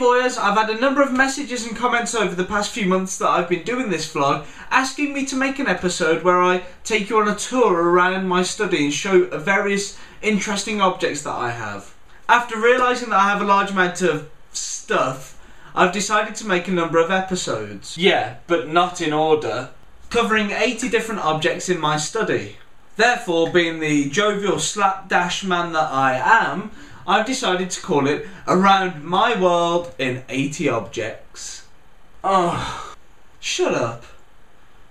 voyeurs, I've had a number of messages and comments over the past few months that I've been doing this vlog asking me to make an episode where I take you on a tour around my study and show various interesting objects that I have. After realising that I have a large amount of stuff, I've decided to make a number of episodes. Yeah, but not in order. Covering 80 different objects in my study. Therefore, being the jovial slapdash man that I am, I've decided to call it Around My World in 80 Objects. Oh, shut up.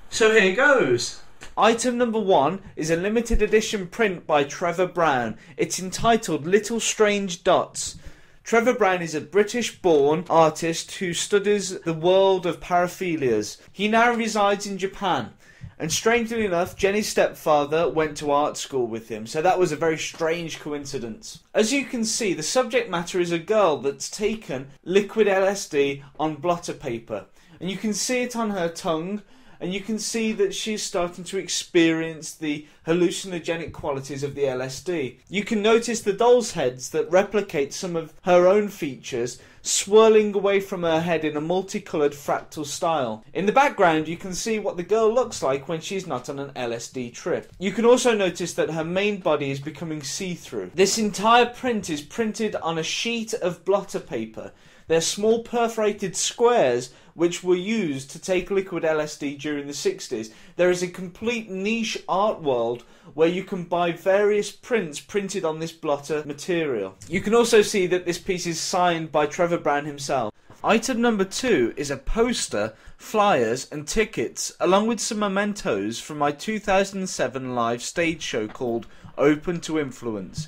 So here goes. Item number 1 is a limited edition print by Trevor Brown. It's entitled Little Strange Dots. Trevor Brown is a British-born artist who studies the world of paraphilias. He now resides in Japan. And strangely enough, Jenny's stepfather went to art school with him, so that was a very strange coincidence. As you can see, the subject matter is a girl that's taken liquid LSD on blotter paper. And you can see it on her tongue, and you can see that she's starting to experience the hallucinogenic qualities of the LSD. You can notice the doll's heads that replicate some of her own features swirling away from her head in a multicoloured fractal style. In the background you can see what the girl looks like when she's not on an LSD trip. You can also notice that her main body is becoming see-through. This entire print is printed on a sheet of blotter paper. They're small perforated squares which were used to take liquid LSD during the 60s. There is a complete niche art world where you can buy various prints printed on this blotter material. You can also see that this piece is signed by Trevor Brown himself. Item number 2 is a poster, flyers and tickets along with some mementos from my 2007 live stage show called Open to Influence.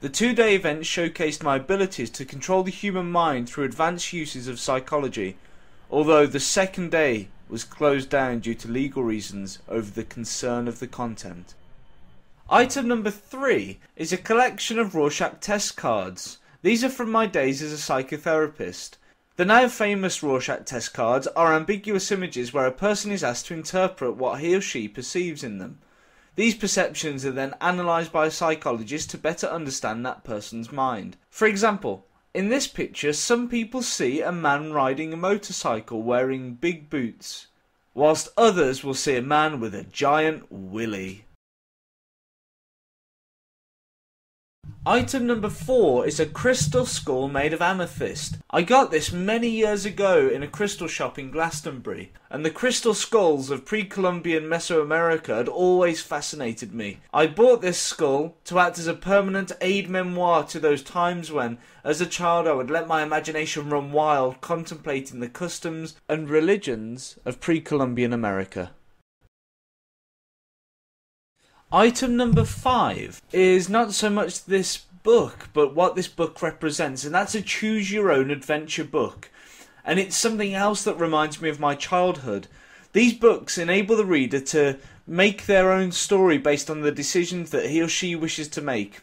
The two-day event showcased my abilities to control the human mind through advanced uses of psychology, although the second day was closed down due to legal reasons over the concern of the content. Item number 3 is a collection of Rorschach test cards. These are from my days as a psychotherapist. The now famous Rorschach test cards are ambiguous images where a person is asked to interpret what he or she perceives in them. These perceptions are then analysed by a psychologist to better understand that person's mind. For example, in this picture, some people see a man riding a motorcycle wearing big boots, whilst others will see a man with a giant willy. Item number 4 is a crystal skull made of amethyst. I got this many years ago in a crystal shop in Glastonbury, and the crystal skulls of pre-Columbian Mesoamerica had always fascinated me. I bought this skull to act as a permanent aide memoir to those times when, as a child, I would let my imagination run wild contemplating the customs and religions of pre-Columbian America. Item number 5 is not so much this book, but what this book represents, and that's a Choose Your Own Adventure book. And it's something else that reminds me of my childhood. These books enable the reader to make their own story based on the decisions that he or she wishes to make.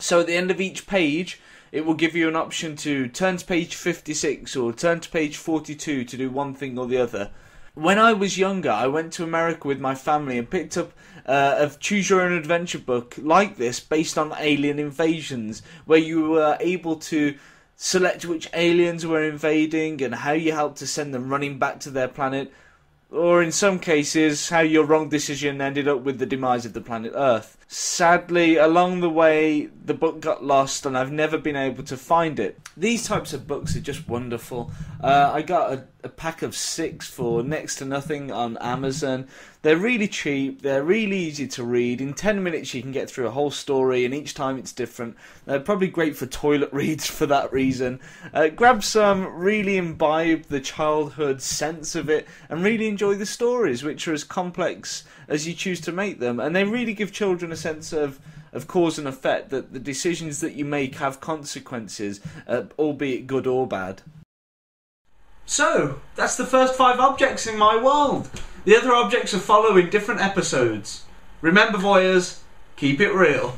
So at the end of each page, it will give you an option to turn to page 56 or turn to page 42 to do one thing or the other. When I was younger, I went to America with my family and picked up a Choose Your Own Adventure book like this based on alien invasions, where you were able to select which aliens were invading and how you helped to send them running back to their planet, or in some cases, how your wrong decision ended up with the demise of the planet Earth. Sadly, along the way, the book got lost and I've never been able to find it. These types of books are just wonderful. I got a pack of 6 for next to nothing on Amazon. They're really cheap, they're really easy to read. In 10 minutes you can get through a whole story and each time it's different. They're probably great for toilet reads for that reason. Grab some, really imbibe the childhood sense of it and really enjoy the stories, which are as complex as you choose to make them, and they really give children a sense of cause and effect, that the decisions that you make have consequences, albeit good or bad. So, that's the first 5 objects in my world. The other objects will follow in different episodes. Remember, voyeurs, keep it real.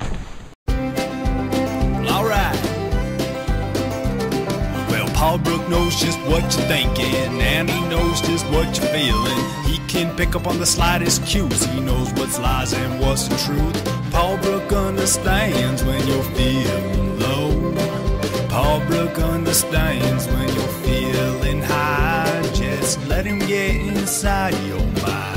Alright. Well, Paul Brook knows just what you're thinking, and he knows just what you're feeling. Can pick up on the slightest cues. He knows what's lies and what's the truth. Paul Brook understands when you're feeling low. Paul Brook understands when you're Let him get inside your mind.